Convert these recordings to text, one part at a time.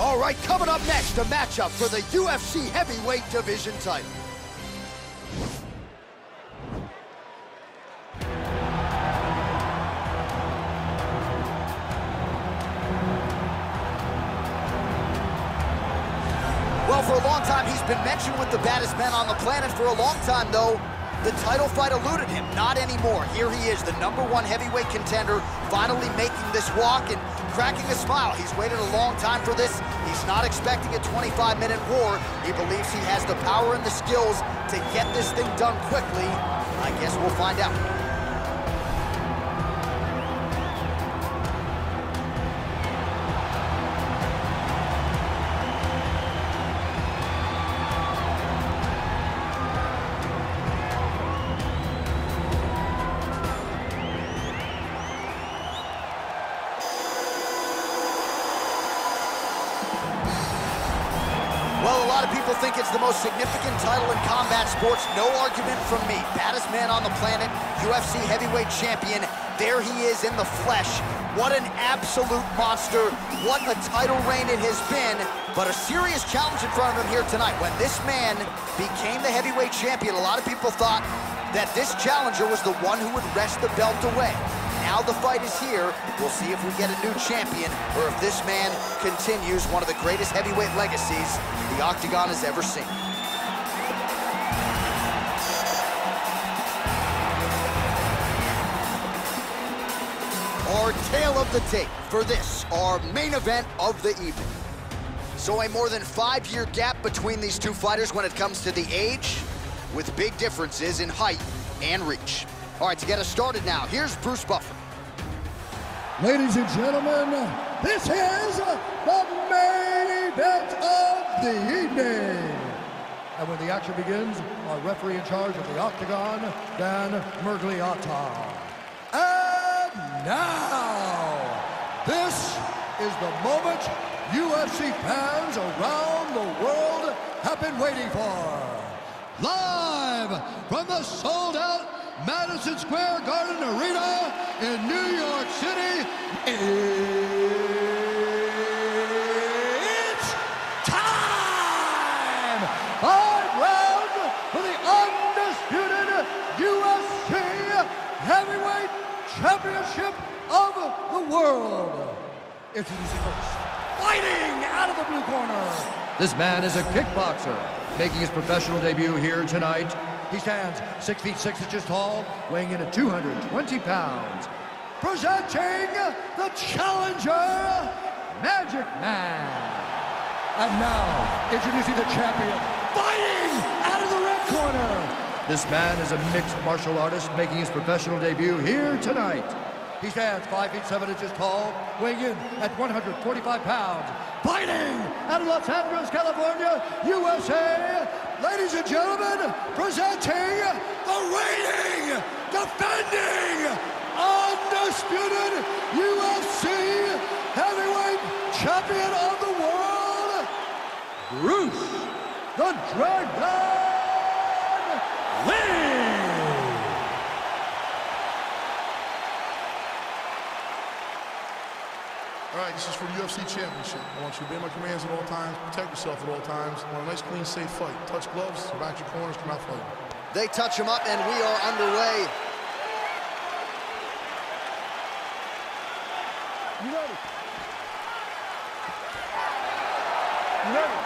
All right, coming up next, a matchup for the UFC heavyweight division title. Well, for a long time, he's been mentioned with the baddest men on the planet. For a long time, though, the title fight eluded him. Not anymore. Here he is, the #1 heavyweight contender, finally making this walk and cracking a smile. He's waited a long time for this. He's not expecting a 25-minute war. He believes he has the power and the skills to get this thing done quickly. I guess we'll find out. Well, a lot of people think it's the most significant title in combat sports. No argument from me. Baddest man on the planet, UFC heavyweight champion. There he is in the flesh. What an absolute monster. What a title reign it has been. But a serious challenge in front of him here tonight. When this man became the heavyweight champion, a lot of people thought that this challenger was the one who would wrest the belt away. Now the fight is here. We'll see if we get a new champion or if this man continues one of the greatest heavyweight legacies the Octagon has ever seen. Our tale of the tape for this, our main event of the evening. So a more than 5-year gap between these two fighters when it comes to the age, with big differences in height and reach. All right, to get us started now, here's Bruce Buffer. Ladies and gentlemen, this is the main event of the evening. And when the action begins, our referee in charge of the Octagon, Dan Mergliotta. And now, this is the moment UFC fans around the world have been waiting for. Live from the sold-out Madison Square Garden Arena in New York City, it's time! 5 rounds for the undisputed UFC Heavyweight Championship of the world. It's easy first. Fighting out of the blue corner. This man is a kickboxer, making his professional debut here tonight. He stands 6 feet 6 inches tall, weighing in at 220 pounds. Presenting the challenger, Magic Man. And now, introducing the champion, fighting out of the red corner. This man is a mixed martial artist making his professional debut here tonight. He stands 5 feet 7 inches tall, weighing in at 145 pounds. Fighting out of Los Angeles, California, USA. Ladies and gentlemen, presenting the reigning, defending, undisputed UFC heavyweight champion of the world, Bruce the Dragon Lee. All right, this is for the UFC Championship. I want you to obey my commands at all times, protect yourself at all times. I want a nice, clean, safe fight. Touch gloves, surround your corners, come out fighting. They touch him up, and we are underway. You ready? You ready?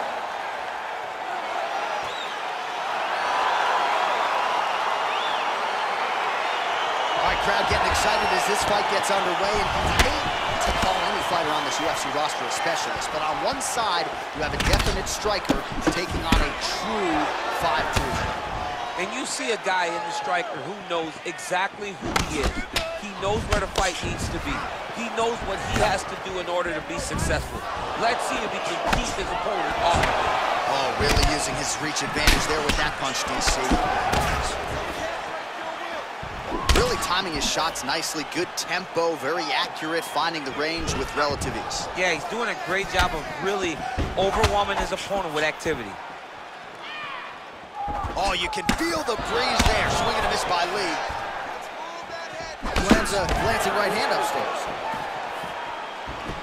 All right, crowd getting excited as this fight gets underway. And to call any fighter on this UFC roster a specialist, but on one side, you have a definite striker taking on a true 5-2. And you see a guy in the striker who knows exactly who he is. He knows where the fight needs to be. He knows what he has to do in order to be successful. Let's see if he can keep his opponent off. Oh, really using his reach advantage there with that punch, DC. Really timing his shots nicely, good tempo, very accurate, finding the range with relative ease. Yeah, he's doing a great job of really overwhelming his opponent with activity. Oh, you can feel the breeze there. Swing and a miss by Lee. Lands a right hand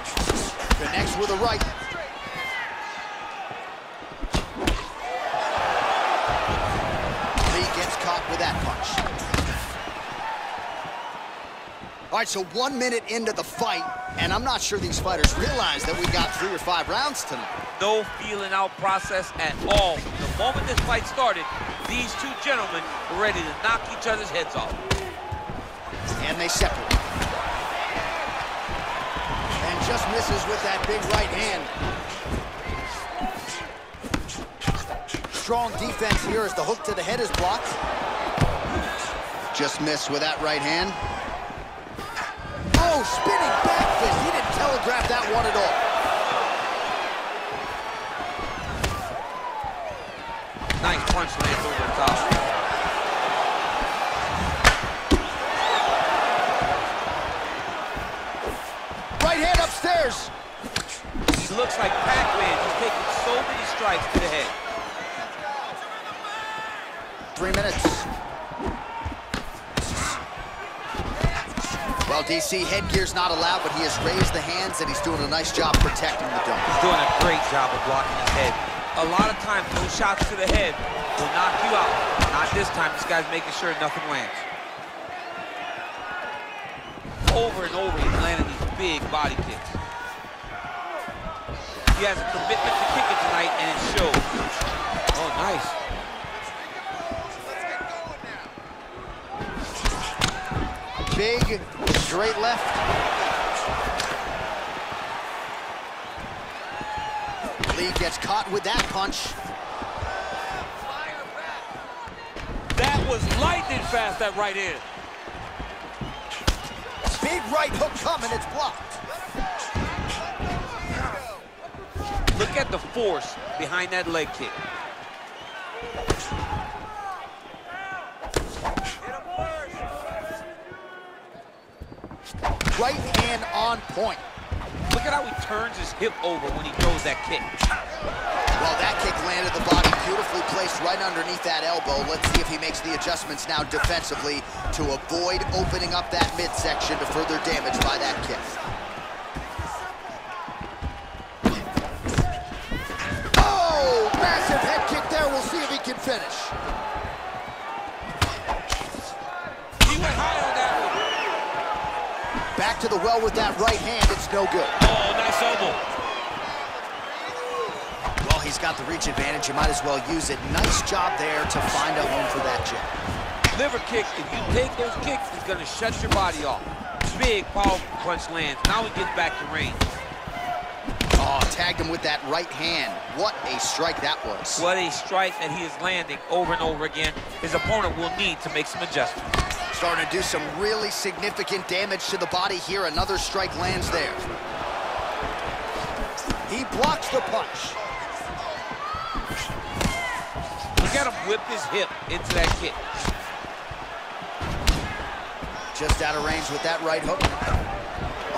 upstairs. Connects with a right. All right, so 1 minute into the fight, and I'm not sure these fighters realize that we got 3 or 5 rounds tonight. No feeling out process at all. The moment this fight started, these two gentlemen were ready to knock each other's heads off. And they separate. And just misses with that big right hand. Strong defense here as the hook to the head is blocked. Just missed with that right hand. Oh, spinning back fist. He didn't telegraph that one at all. Nice punch lands over the top. Right hand upstairs. It looks like Pac-Man is taking so many strikes to the head. 3 minutes. Well, DC, headgear's not allowed, but he has raised the hands, and he's doing a nice job protecting the dome. He's doing a great job of blocking his head. A lot of times, those shots to the head will knock you out. Not this time. This guy's making sure nothing lands. Over and over, he's landing these big body kicks. He has a commitment to kicking tonight, and it shows. Oh, nice. Let's get going now. Big, straight left. Lee gets caught with that punch. That was lightning fast, that right hand. Big right hook coming, it's blocked. Look at the force behind that leg kick. Right hand on point. Look at how he turns his hip over when he throws that kick. Well, that kick landed the body beautifully placed right underneath that elbow. Let's see if he makes the adjustments now defensively to avoid opening up that midsection to further damage by that kick. Oh, massive head kick there. We'll see if he can finish. He went high on that one. Back to the well with that right hand. It's no good. Oh, nice elbow. Well, he's got the reach advantage. You might as well use it. Nice job there to find a home for that jab. Liver kick. If you take those kicks, it's going to shut your body off. Big, powerful punch lands. Now he gets back to range. Oh, tagged him with that right hand. What a strike that was. What a strike that he is landing over and over again. His opponent will need to make some adjustments. Starting to do some really significant damage to the body here. Another strike lands there. He blocks the punch. Look at him whip his hip into that kick. Just out of range with that right hook.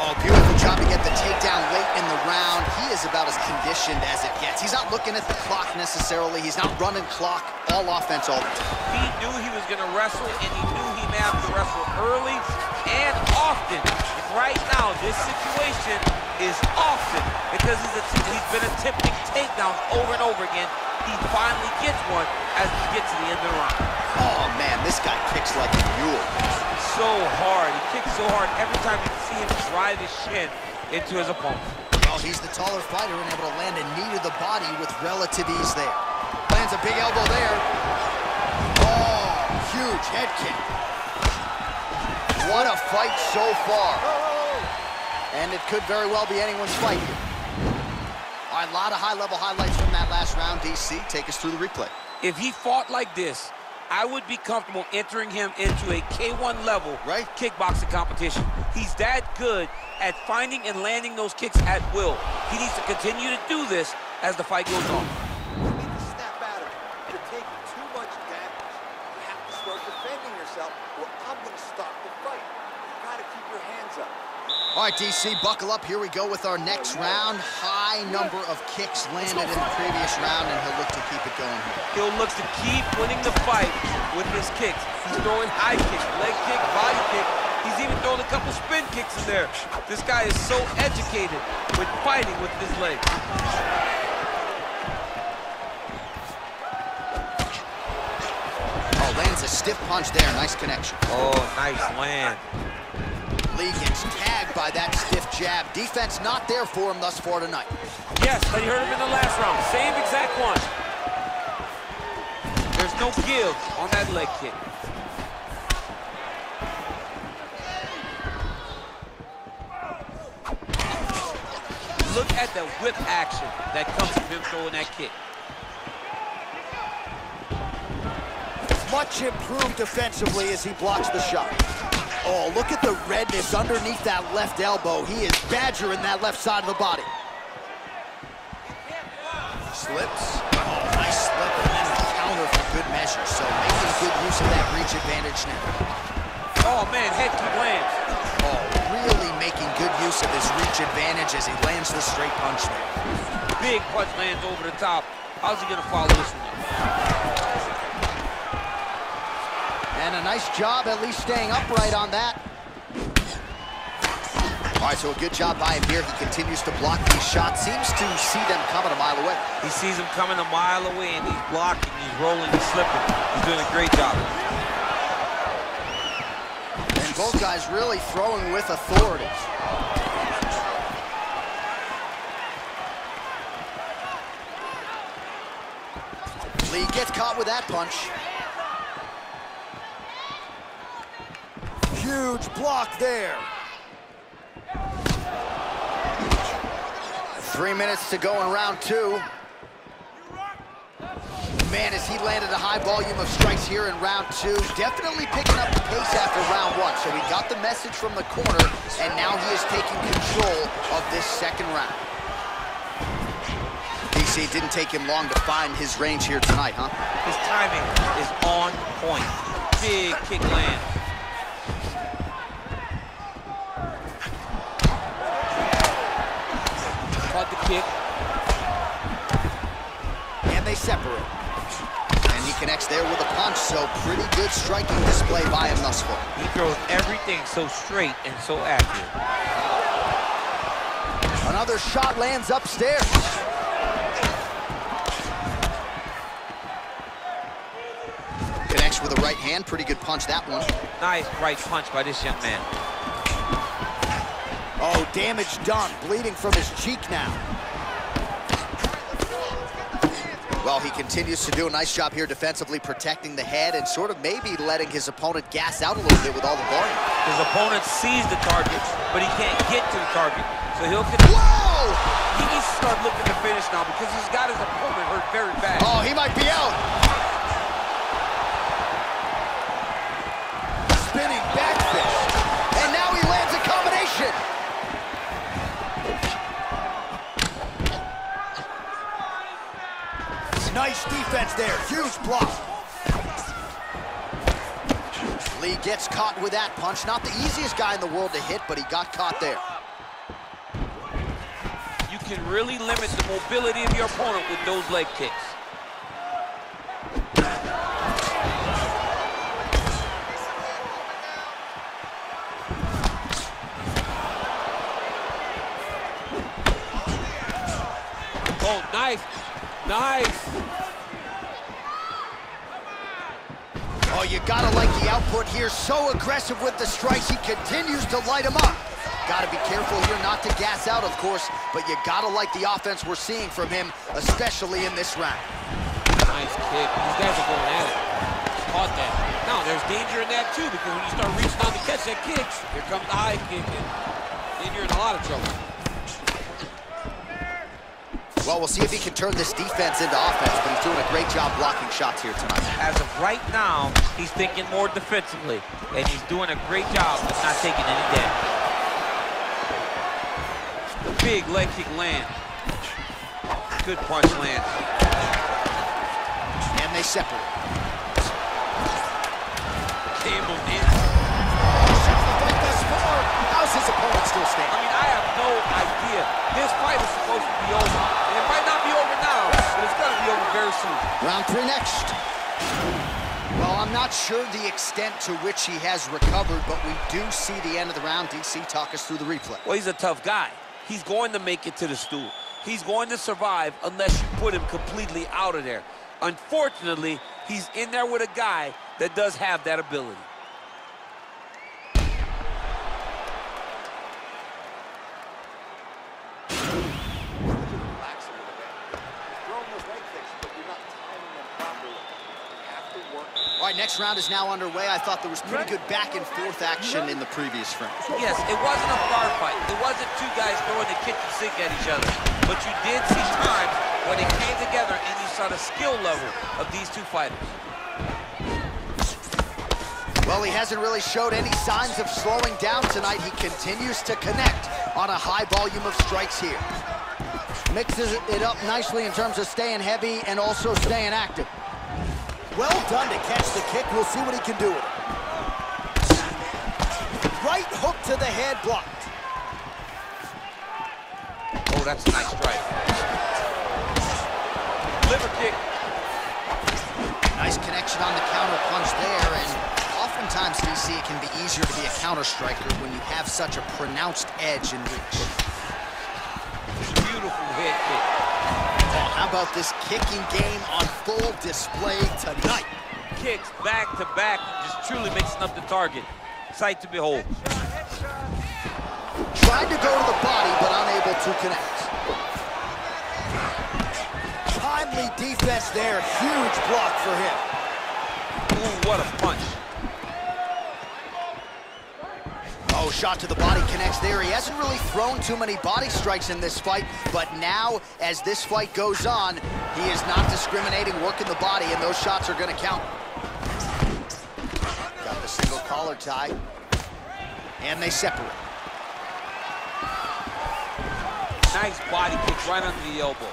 Oh, beautiful job to get the takedown late in the round. He is about as conditioned as it gets. He's not looking at the clock necessarily. He's not running clock, all offense all the time. He knew he was going to wrestle, and he knew he may have to wrestle early and often. And right now, this situation is often because he's been attempting takedowns over and over again. He finally gets one as we get to the end of the round. Oh, man, this guy kicks like a mule. So hard. He kicks so hard every time you see him drive his shin into his opponent. Well, he's the taller fighter and able to land a knee to the body with relative ease there. Lands a big elbow there. Oh, huge head kick. What a fight so far. And it could very well be anyone's fight here. All right, a lot of high-level highlights from that last round, DC. Take us through the replay. If he fought like this, I would be comfortable entering him into a K1 level kickboxing competition. He's that good at finding and landing those kicks at will. He needs to continue to do this as the fight goes on. You need to snap out of it. You're taking too much damage. You have to start defending yourself, or I'm going to stop the fight. You've got to keep your hands up. All right, DC, buckle up. Here we go with our next round. High number of kicks landed in the previous round, and he'll look to keep it going here. He'll look to keep winning the fight with his kicks. He's throwing high kick, leg kick, body kick. He's even throwing a couple spin kicks in there. This guy is so educated with fighting with his legs. Oh, lands a stiff punch there. Nice connection. Oh, nice land. Lee gets tagged by that stiff jab. Defense not there for him thus far tonight. Yes, they heard him in the last round. Same exact one. There's no give on that leg kick. Look at the whip action that comes from him throwing that kick. Much improved defensively as he blocks the shot. Oh, look at the redness underneath that left elbow. He is badgering that left side of the body. Slips. Oh, nice slip and then a counter for good measure. So making good use of that reach advantage now. Oh, man, head kick lands. Oh, really making good use of his reach advantage as he lands the straight punch there. Big punch lands over the top. How's he going to follow this one? And a nice job at least staying upright on that. All right, so a good job by him here. He continues to block these shots. Seems to see them coming a mile away. He sees them coming a mile away, and he's blocking, he's rolling, he's slipping. He's doing a great job. And both guys really throwing with authority. Lee gets caught with that punch. Huge block there. 3 minutes to go in round two. Man, has he landed a high volume of strikes here in round two. Definitely picking up the pace after round one. So he got the message from the corner, and now he is taking control of this second round. DC, it didn't take him long to find his range here tonight, huh? His timing is on point. Big kick land. Kick. And they separate. And he connects there with a punch, so pretty good striking display by him thus far. He throws everything so straight and so accurate. Another shot lands upstairs. Connects with a right hand, pretty good punch that one. Nice right punch by this young man. Oh, damage done, bleeding from his cheek now. Well, he continues to do a nice job here defensively, protecting the head and sort of maybe letting his opponent gas out a little bit with all the volume. His opponent sees the target, but he can't get to the target. So he'll continue. Whoa! He needs to start looking to finish now because he's got his opponent hurt very bad. Oh, he might be out. Spinning back fist. And now he lands a combination. Nice defense there, huge block. Lee gets caught with that punch. Not the easiest guy in the world to hit, but he got caught there. You can really limit the mobility of your opponent with those leg kicks. Oh, nice. Nice. Oh, you gotta like the output here. So aggressive with the strikes, he continues to light him up. Gotta be careful here not to gas out, of course, but you gotta like the offense we're seeing from him, especially in this round. Nice kick. These guys are going at it. Caught that. Now, there's danger in that, too, because when you start reaching out to catch that kick, here comes the high kick, and then you're in a lot of trouble. Well, we'll see if he can turn this defense into offense, but he's doing a great job blocking shots here tonight. As of right now, he's thinking more defensively, and he's doing a great job of not taking any damage. Big leg kick land. Good punch land. And they separate. Cable in. Shifts the fight thus far. How's his opponent still standing? I mean, I have no idea. This fight is supposed to be over. It might not be over now, but it's going to be over very soon. Round three next. Well, I'm not sure the extent to which he has recovered, but we do see the end of the round. DC, talk us through the replay. Well, he's a tough guy. He's going to make it to the stool. He's going to survive unless you put him completely out of there. Unfortunately, he's in there with a guy that does have that ability. right, next round is now underway. I thought there was pretty good back and forth action in the previous round. Yes, it wasn't a far fight. It wasn't two guys throwing the kitchen sink at each other. But you did see times when they came together and you saw the skill level of these two fighters. Well, he hasn't really showed any signs of slowing down tonight. He continues to connect on a high volume of strikes here. Mixes it up nicely in terms of staying heavy and also staying active. Well done to catch the kick. We'll see what he can do with it. Right hook to the head, blocked. Oh, that's a nice strike. Liver kick. Nice connection on the counter punch there, and sometimes, DC, it can be easier to be a counter-striker when you have such a pronounced edge and reach. Beautiful head kick. Oh, how about this kicking game on full display tonight? Kicks back-to-back, just truly mixing up the target. Sight to behold. Headshot. Tried to go to the body, but unable to connect. Timely defense there. Huge block for him. Ooh, what a punch. Oh, shot to the body connects there. He hasn't really thrown too many body strikes in this fight, but now, as this fight goes on, he is not discriminating, working the body, and those shots are gonna count. Got the single collar tie, and they separate. Nice body kick right under the elbow.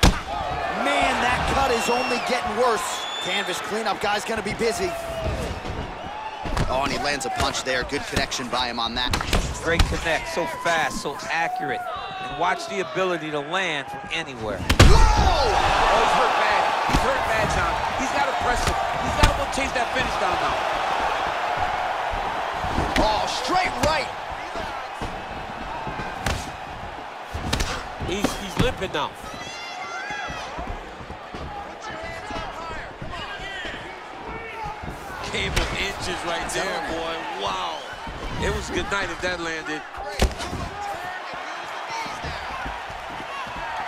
Man, that cut is only getting worse. Canvas cleanup guy's gonna be busy. Oh, and he lands a punch there. Good connection by him on that. Great connect, so fast, so accurate. And watch the ability to land from anywhere. Whoa! Oh, he's hurt bad. He's hurt bad, John. He's got to press him. He's got to go chase that finish down now. Oh, straight right. He's limping now. Came with inches right there, boy. Wow. It was a good night if that landed.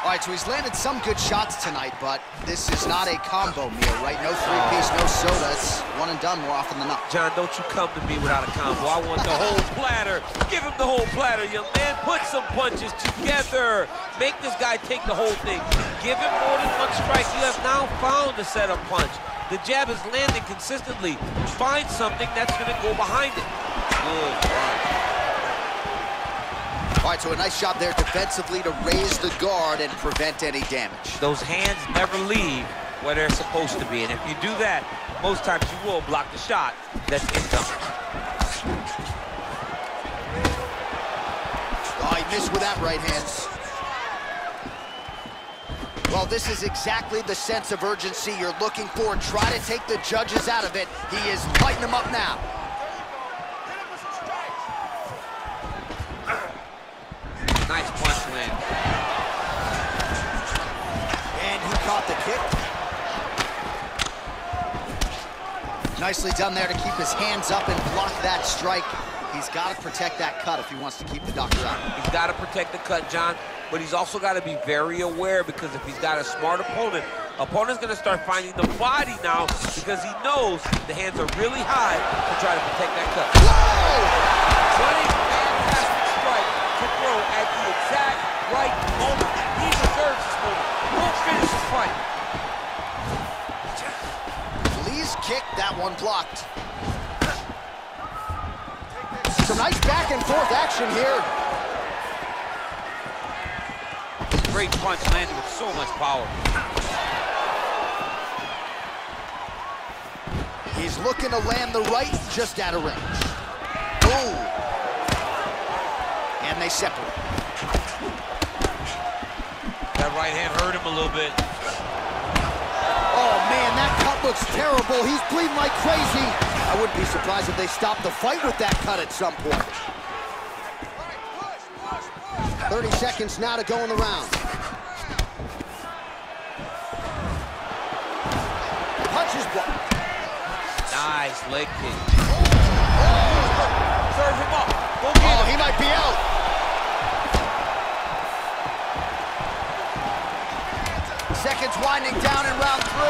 All right, so he's landed some good shots tonight, but this is not a combo meal, right? No three-piece, no sodas. One and done more often than not. John, don't you come to me without a combo. I want the whole platter. Give him the whole platter, young man. Put some punches together. Make this guy take the whole thing. Give him more than one strike. You have now found the setup punch. The jab is landing consistently. Find something that's gonna go behind it. Good run. All right, so a nice job there defensively to raise the guard and prevent any damage. Those hands never leave where they're supposed to be, and if you do that, most times you will block the shot that's incoming. Oh, he missed with that right hand. Well, this is exactly the sense of urgency you're looking for. Try to take the judges out of it. He is fighting them up now. Nice punch win. And he caught the kick. Nicely done there to keep his hands up and block that strike. He's got to protect that cut if he wants to keep the doctor out. He's got to protect the cut, John. But he's also got to be very aware, because if he's got a smart opponent, opponent's going to start finding the body now because he knows the hands are really high to try to protect that cut. Whoa! What a fantastic strike to throw at the exact right moment. He deserves this moment. We'll finish this fight. Lee's kick, that one blocked. Some nice back and forth action here. Great punch landed with so much power. He's looking to land the right just out of range. Ooh. And they separate. That right hand hurt him a little bit. Oh, man, that cut looks terrible. He's bleeding like crazy. I wouldn't be surprised if they stopped the fight with that cut at some point. 30 seconds now to go in the round. Punch is blocked. Nice leg kick. Oh, serve him up. Oh, he might be out. Seconds winding down in round 3.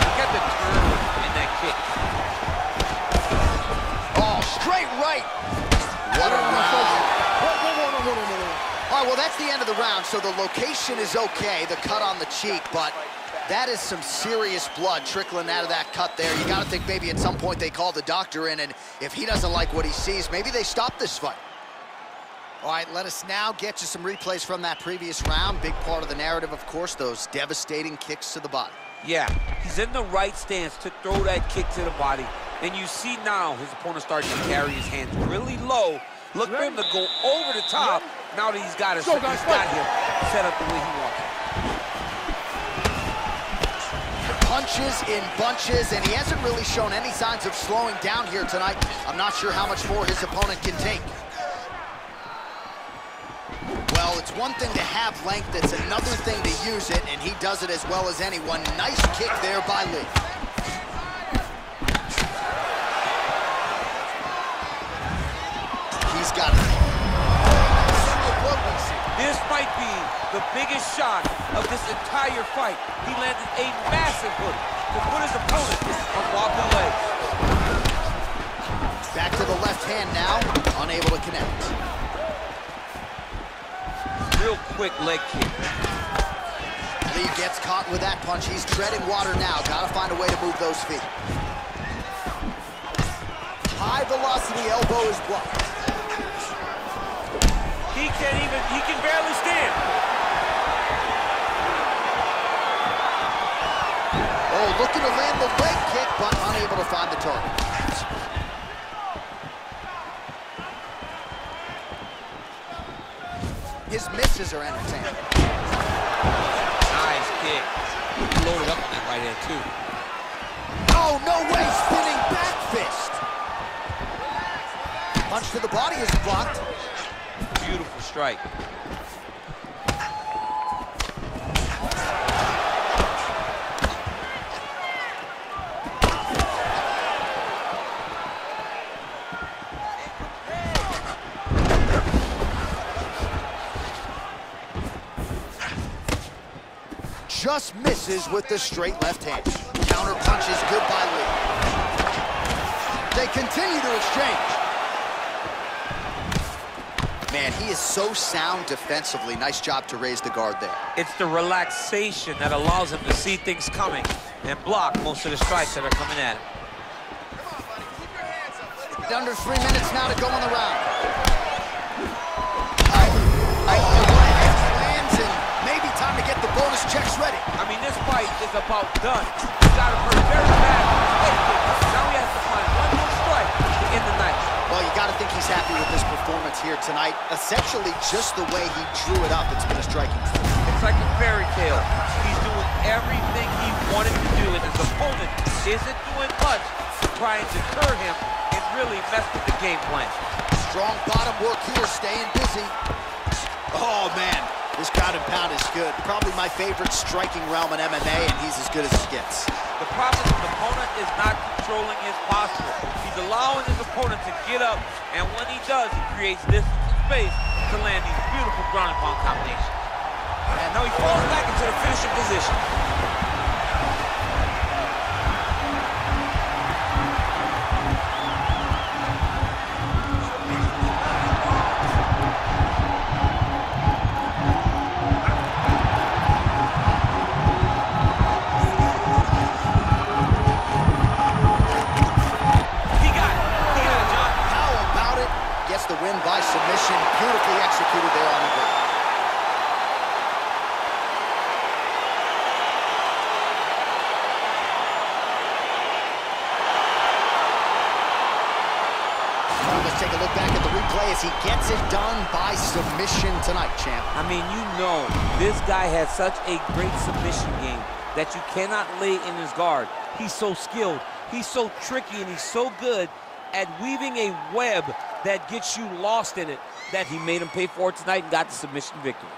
Look at the turn in that kick. kick. Oh, straight right. What a round. All right, well, that's the end of the round, so the location is okay, the cut on the cheek, but that is some serious blood trickling out of that cut there. You got to think maybe at some point they call the doctor in, and if he doesn't like what he sees, maybe they stop this fight. All right, let us now get you some replays from that previous round. Big part of the narrative, of course, those devastating kicks to the body. Yeah, he's in the right stance to throw that kick to the body. And you see now his opponent starting to carry his hands really low. Look for him to go over the top. Now that he's got his he's got him set up the way he wants. Punches in bunches, and he hasn't really shown any signs of slowing down here tonight. I'm not sure how much more his opponent can take. Well, it's one thing to have length, it's another thing to use it, and he does it as well as anyone. Nice kick there by Lee. He's got it. This might be the biggest shot of this entire fight. He landed a massive hook to put his opponent on wobbly legs. Back to the left hand now, unable to connect. Real quick leg kick. Lee gets caught with that punch. He's treading water now. Gotta find a way to move those feet. High velocity elbow is blocked. He can't even, he can barely stand. Oh, looking to land the leg kick, but unable to find the target. His misses are entertaining. Nice kick. Loaded up on that right hand, too. Oh, no way! Spinning back fist. Punch to the body is blocked. Beautiful strike. Just misses with the straight left hand. Counter punches good by Lee. They continue to exchange. Man, he is so sound defensively. Nice job to raise the guard there. It's the relaxation that allows him to see things coming and block most of the strikes that are coming at him. Come on, buddy. Keep your hands up. Let it go. Under 3 minutes now to go in the round. Time to get the bonus checks ready. I mean, this fight is about done. He's got to work very fast. Now he has to find one more strike to end the night. Well, you got to think he's happy with this performance here tonight. Essentially, just the way he drew it up, it's been a striking force. It's like a fairy tale. He's doing everything he wanted to do, and his opponent isn't doing much to try and deter him and really mess with the game plan. Strong bottom work here, staying busy. Oh, man. This ground and pound is good. Probably my favorite striking realm in MMA, and he's as good as it gets. The problem with the opponent is not controlling his posture. He's allowing his opponent to get up, and when he does, he creates distance and space to land these beautiful ground and pound combinations. And now he falls back into the finishing position. Beautifully executed there on the ground. All right, let's take a look back at the replay as he gets it done by submission tonight, champ. I mean, you know, this guy has such a great submission game that you cannot lay in his guard. He's so skilled, he's so tricky, and he's so good at weaving a web that gets you lost in it, that he made him pay for it tonight and got the submission victory.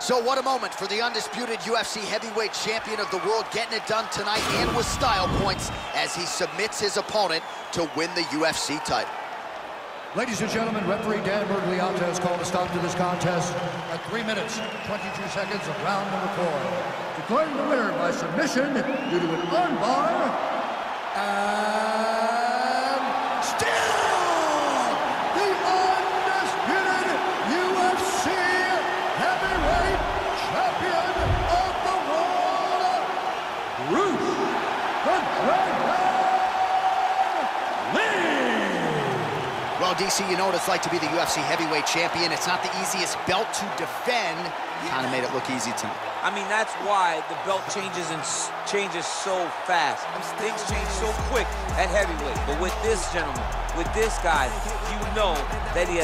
So what a moment for the undisputed UFC heavyweight champion of the world, getting it done tonight and with style points as he submits his opponent to win the UFC title. Ladies and gentlemen, referee Dan Bergliante has called a stop to this contest at 3 minutes, 22 seconds of round number 4. Declaring the winner by submission due to an armbar, and still the undisputed UFC heavyweight champion of the world, Bruce the Dragon Lee. Well, DC, you know what it's like to be the UFC heavyweight champion. It's not the easiest belt to defend. Kind of made it look easy to me. I mean, that's why the belt changes and changes so fast. Things change so quick at heavyweight. But with this gentleman, with this guy, you know that he has